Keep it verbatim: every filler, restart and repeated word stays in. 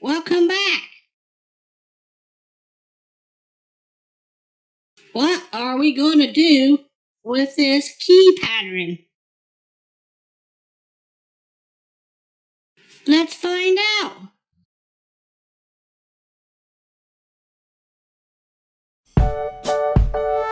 Welcome back. What are we going to do with this key pattern? Let's find out. Thank you.